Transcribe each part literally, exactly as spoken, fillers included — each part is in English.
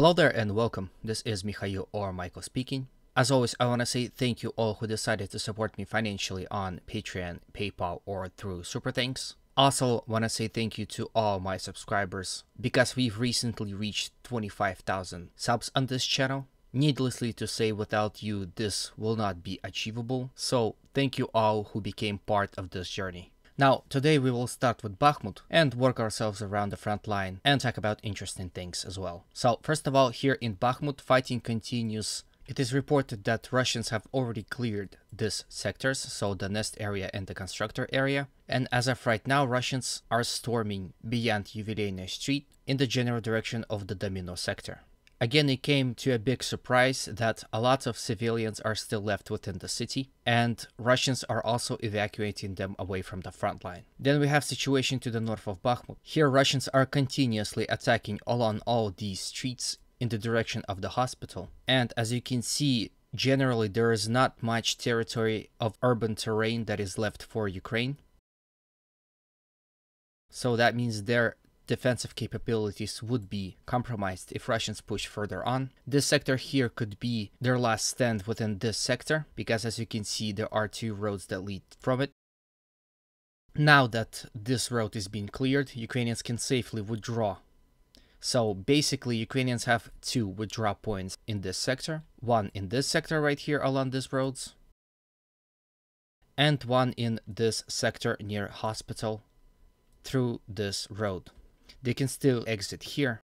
Hello there and welcome, this is Mikhail or Michael speaking. As always, I want to say thank you all who decided to support me financially on Patreon, PayPal or through SuperThanks. Also, want to say thank you to all my subscribers, because we've recently reached twenty-five thousand subs on this channel. Needlessly to say, without you this will not be achievable, so thank you all who became part of this journey. Now, today we will start with Bakhmut and work ourselves around the front line and talk about interesting things as well. So, first of all, here in Bakhmut, fighting continues. It is reported that Russians have already cleared these sectors, so the nest area and the constructor area. And as of right now, Russians are storming beyond Uvilena Street in the general direction of the Domino sector. Again, it came to a big surprise that a lot of civilians are still left within the city, and Russians are also evacuating them away from the front line. Then we have situation to the north of Bakhmut. Here Russians are continuously attacking along all these streets in the direction of the hospital. And as you can see, generally there is not much territory of urban terrain that is left for Ukraine. So that means they're defensive capabilities would be compromised if Russians push further on. This sector here could be their last stand within this sector, because as you can see there are two roads that lead from it. Now that this road is being cleared, Ukrainians can safely withdraw. So basically Ukrainians have two withdraw points in this sector, one in this sector right here along these roads, and one in this sector near hospital through this road. They can still exit here,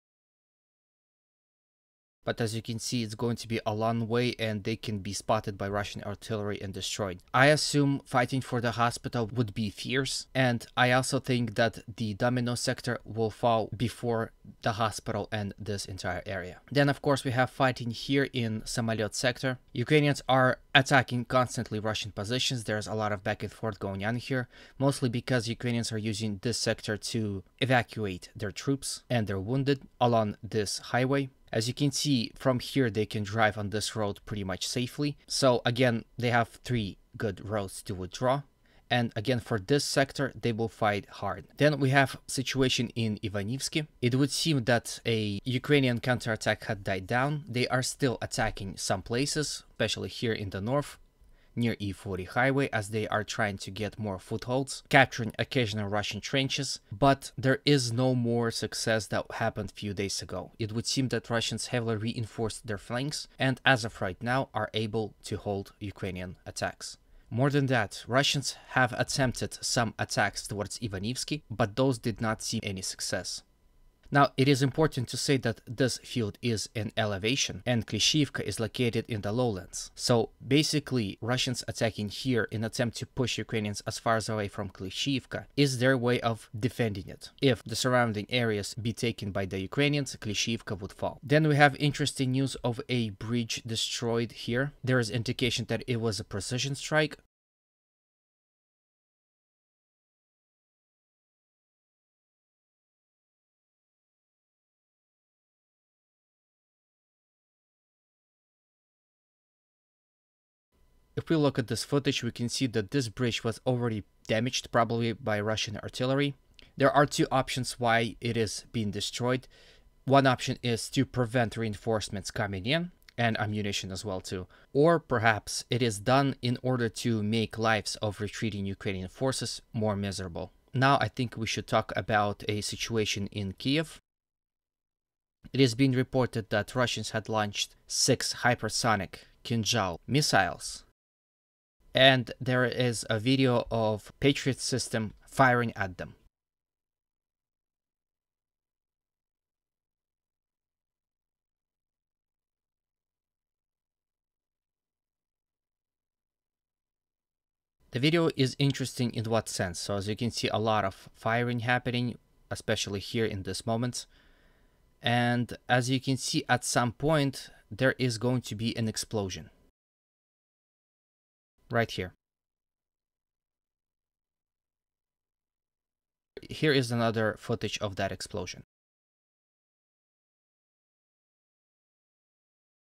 but as you can see it's going to be a long way and they can be spotted by Russian artillery and destroyed. I assume fighting for the hospital would be fierce, and I also think that the Domino sector will fall before the hospital and this entire area. Then of course we have fighting here in Samalyot sector. Ukrainians are attacking constantly Russian positions. There's a lot of back and forth going on here, mostly because Ukrainians are using this sector to evacuate their troops and their wounded along this highway. As you can see, from here they can drive on this road pretty much safely. So again, they have three good roads to withdraw. And again, for this sector, they will fight hard. Then we have situation in Ivanivsky. It would seem that a Ukrainian counterattack had died down. They are still attacking some places, especially here in the north, near E forty highway, as they are trying to get more footholds, capturing occasional Russian trenches, but there is no more success that happened few days ago. It would seem that Russians heavily reinforced their flanks and as of right now are able to hold Ukrainian attacks. More than that, Russians have attempted some attacks towards Ivanivsky, but those did not see any success. Now, it is important to say that this field is an elevation and Klishivka is located in the lowlands. So basically, Russians attacking here in attempt to push Ukrainians as far as away from Klishivka is their way of defending it. If the surrounding areas be taken by the Ukrainians, Klishivka would fall. Then we have interesting news of a bridge destroyed here. There is indication that it was a precision strike. If we look at this footage, we can see that this bridge was already damaged, probably by Russian artillery. There are two options why it is being destroyed. One option is to prevent reinforcements coming in, and ammunition as well too. Or perhaps it is done in order to make lives of retreating Ukrainian forces more miserable. Now I think we should talk about a situation in Kiev. It is being reported that Russians had launched six hypersonic Kinzhal missiles. And there is a video of Patriot system firing at them. The video is interesting in what sense? So as you can see, a lot of firing happening, especially here in this moment. And as you can see, at some point, there is going to be an explosion. Right here. Here is another footage of that explosion.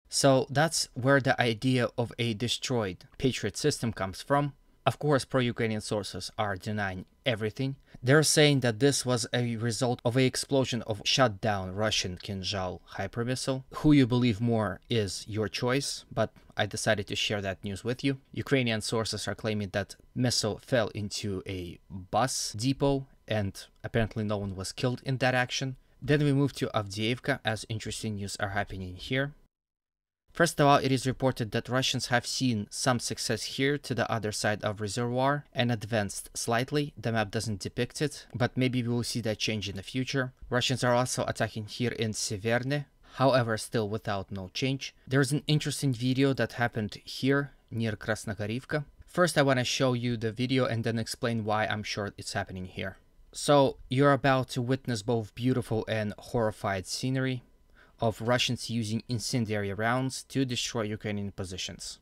So that's where the idea of a destroyed Patriot system comes from. Of course, pro-Ukrainian sources are denying everything. They're saying that this was a result of an explosion of shut down Russian Kinzhal hypermissile. Who you believe more is your choice, but I decided to share that news with you. Ukrainian sources are claiming that missile fell into a bus depot and apparently no one was killed in that action. Then we move to Avdiivka, as interesting news are happening here. First of all, it is reported that Russians have seen some success here to the other side of reservoir and advanced slightly. The map doesn't depict it, but maybe we will see that change in the future. Russians are also attacking here in Severne, however still without no change. There is an interesting video that happened here near Krasnogorivka. First I want to show you the video and then explain why I'm sure it's happening here. So you're about to witness both beautiful and horrified scenery of Russians using incendiary rounds to destroy Ukrainian positions.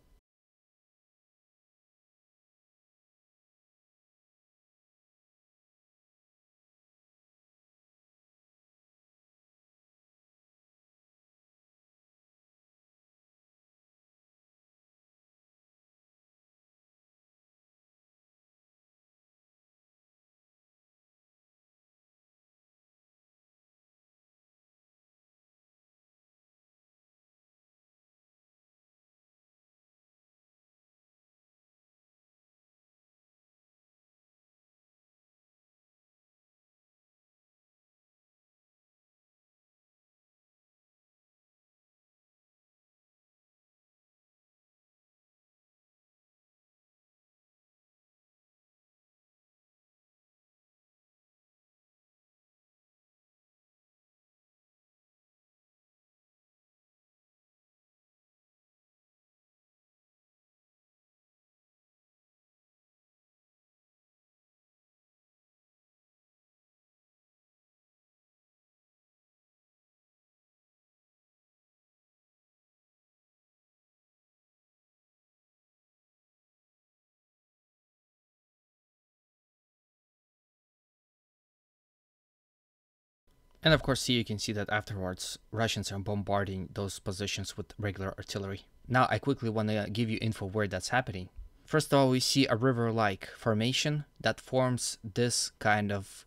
And of course, see, you can see that afterwards, Russians are bombarding those positions with regular artillery. Now, I quickly want to give you info where that's happening. First of all, we see a river-like formation that forms this kind of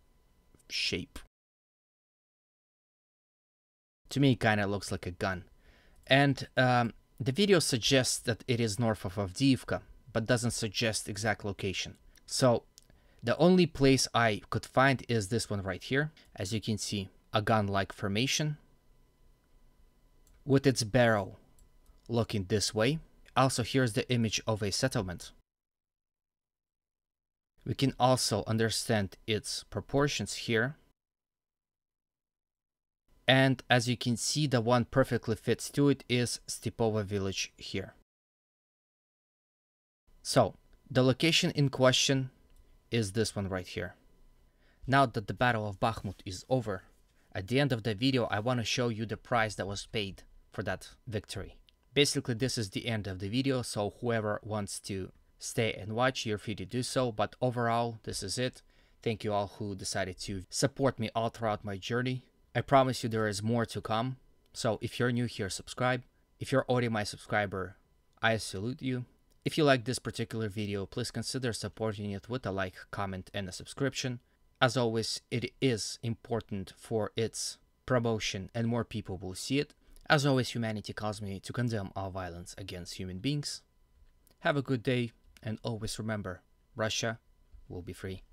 shape. To me, it kind of looks like a gun. And um, the video suggests that it is north of Avdiivka, but doesn't suggest exact location. So the only place I could find is this one right here. As you can see, a gun-like formation with its barrel looking this way. Also, here's the image of a settlement. We can also understand its proportions here. And as you can see, the one perfectly fits to it is Stepova village here. So the location in question is this one right here. Now that the Battle of Bakhmut is over, at the end of the video I want to show you the price that was paid for that victory. Basically, this is the end of the video, so whoever wants to stay and watch, you're free to do so, but overall this is it. Thank you all who decided to support me all throughout my journey. I promise you there is more to come, so if you're new here, subscribe. If you're already my subscriber, I salute you. If you like this particular video, please consider supporting it with a like, comment and a subscription. As always, it is important for its promotion and more people will see it. As always, humanity calls me to condemn all violence against human beings. Have a good day and always remember, Russia will be free.